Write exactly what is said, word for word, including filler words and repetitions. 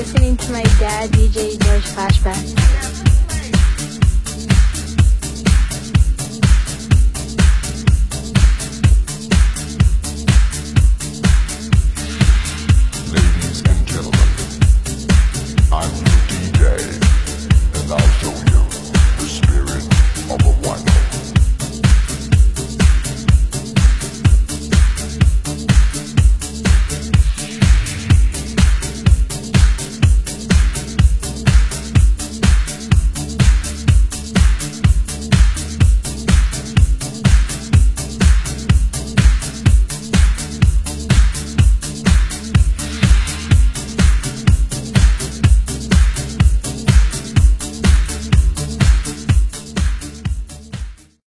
listening to my dad, D J Georges Flashback.